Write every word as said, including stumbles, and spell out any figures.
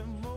Some